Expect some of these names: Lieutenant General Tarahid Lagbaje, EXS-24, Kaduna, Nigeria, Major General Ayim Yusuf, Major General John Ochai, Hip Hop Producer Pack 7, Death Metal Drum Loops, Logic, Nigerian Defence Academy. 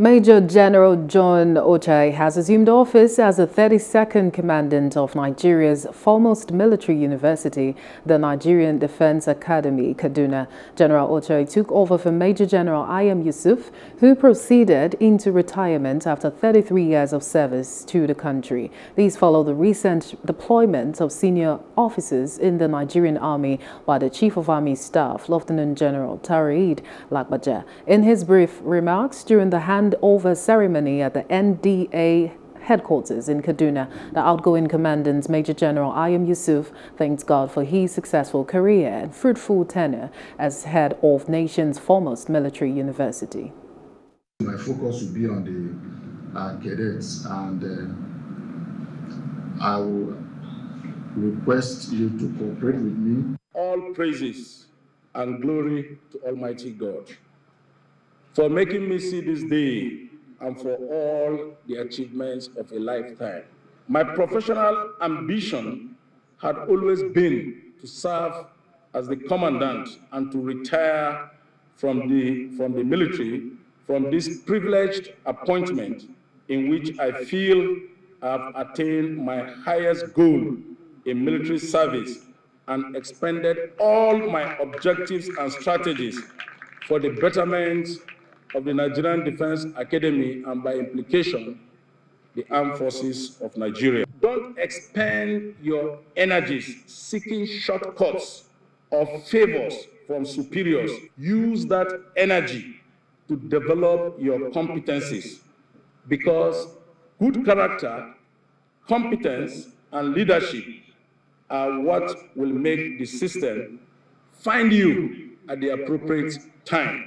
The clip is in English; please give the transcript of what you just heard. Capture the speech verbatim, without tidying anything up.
Major General John Ochai has assumed office as the thirty-second commandant of Nigeria's foremost military university, the Nigerian Defence Academy, Kaduna. General Ochai took over from Major General Ayim Yusuf, who proceeded into retirement after thirty-three years of service to the country. These follow the recent deployment of senior officers in the Nigerian Army by the Chief of Army Staff, Lieutenant General Tarahid Lagbaje. In his brief remarks during the hand over ceremony at the N D A headquarters in Kaduna, the outgoing commandant, Major General Ayim Yusuf, thanks God for his successful career and fruitful tenure as head of nation's foremost military university. My focus will be on the uh, cadets, and uh, I will request you to cooperate with me. All praises and glory to Almighty God for making me see this day and for all the achievements of a lifetime. My professional ambition had always been to serve as the commandant and to retire from the, from the military, from this privileged appointment in which I feel I've attained my highest goal in military service and expended all my objectives and strategies for the betterment of the Nigerian Defence Academy and, by implication, the armed forces of Nigeria. Don't expend your energies seeking shortcuts or favours from superiors. Use that energy to develop your competencies, because good character, competence and leadership are what will make the system find you at the appropriate time.